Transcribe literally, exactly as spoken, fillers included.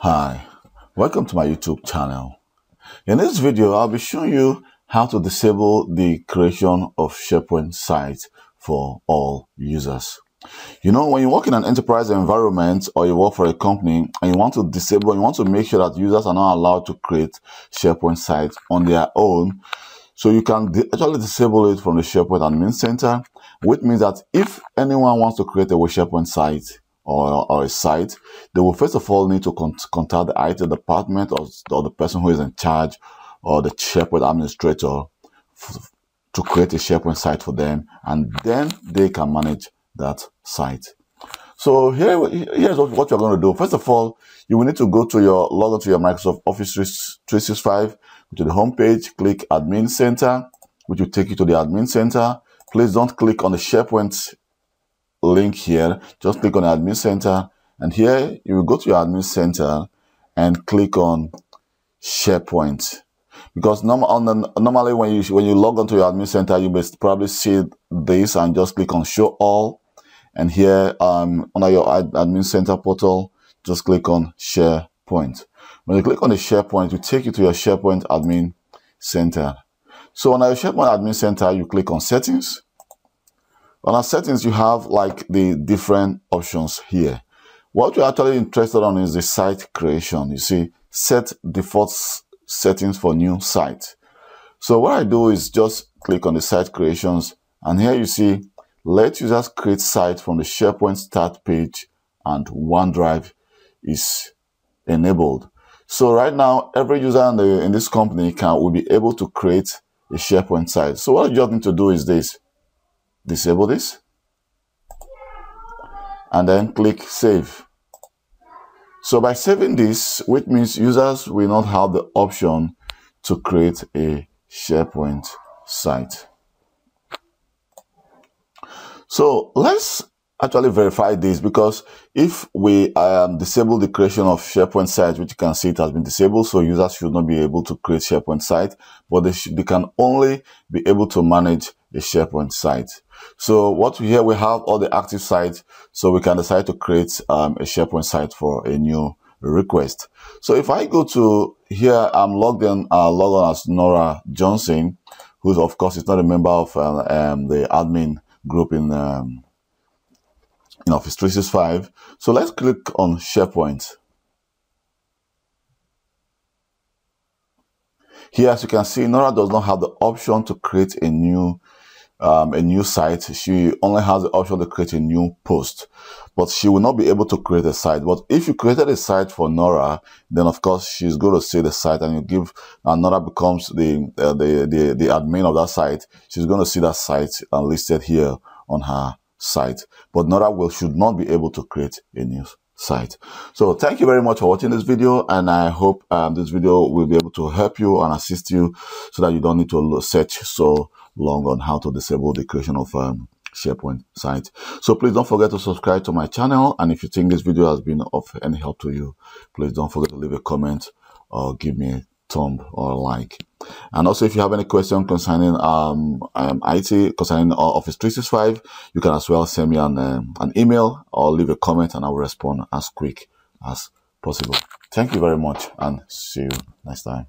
Hi, welcome to my YouTube channel. In this video, I'll be showing you how to disable the creation of SharePoint sites for all users. You know, when you work in an enterprise environment or you work for a company and you want to disable, you want to make sure that users are not allowed to create SharePoint sites on their own. So you can actually disable it from the SharePoint Admin Center, which means that if anyone wants to create a SharePoint site or, or a site, they will first of all need to con contact the I T department or, or the person who is in charge or the SharePoint administrator to create a SharePoint site for them, and then they can manage that site. So here, here's what, what you're going to do. First of all, you will need to go to your log on to your Microsoft Office three sixty-five. To the home page, click Admin Center, which will take you to the Admin Center. Please don't click on the SharePoint link here. Just click on the Admin Center. And here, you will go to your Admin Center and click on SharePoint. Because norm on the, normally when you, when you log on to your Admin Center, you must probably see this and just click on Show All. And here, um, under your ad Admin Center portal, just click on SharePoint. When you click on the SharePoint, it will take you to your SharePoint Admin Center. So on our SharePoint Admin Center, you click on Settings. On our Settings, you have like the different options here. What you're actually interested on is the site creation. You see, set default settings for new site. So what I do is just click on the site creations, and here you see, let users create site from the SharePoint start page, and OneDrive is enabled. So right now, every user in, the, in this company can will be able to create a SharePoint site. So what you just need to do is this. Disable this. And then click Save. So by saving this, which means users will not have the option to create a SharePoint site. So let's actually verify this, because if we um, disable the creation of SharePoint sites, which you can see it has been disabled, so users should not be able to create SharePoint site, but they, should, they can only be able to manage a SharePoint site. So what here we have all the active sites, so we can decide to create um, a SharePoint site for a new request. So if I go to here, I'm logged in, uh, logged on as Nora Johnson, who of course is not a member of uh, um, the admin group in um, in Office three sixty-five. So let's click on SharePoint. Here, as you can see, Nora does not have the option to create a new um, a new site. She only has the option to create a new post, but she will not be able to create a site. But if you created a site for Nora, then of course she's going to see the site, and you give, and Nora becomes the uh, the, the the admin of that site. She's going to see that site uh, listed here on her site, but Nora will should not be able to create a new site. So thank you very much for watching this video, and I hope um, this video will be able to help you and assist you, so that you don't need to search so long on how to disable the creation of um, SharePoint site. So please don't forget to subscribe to my channel, and if you think this video has been of any help to you, please don't forget to leave a comment or give me a thumb or like. And also, if you have any question concerning um, um I T, concerning Office three sixty-five, you can as well send me an um, an email or leave a comment, and I will respond as quick as possible. Thank you very much, and see you next time.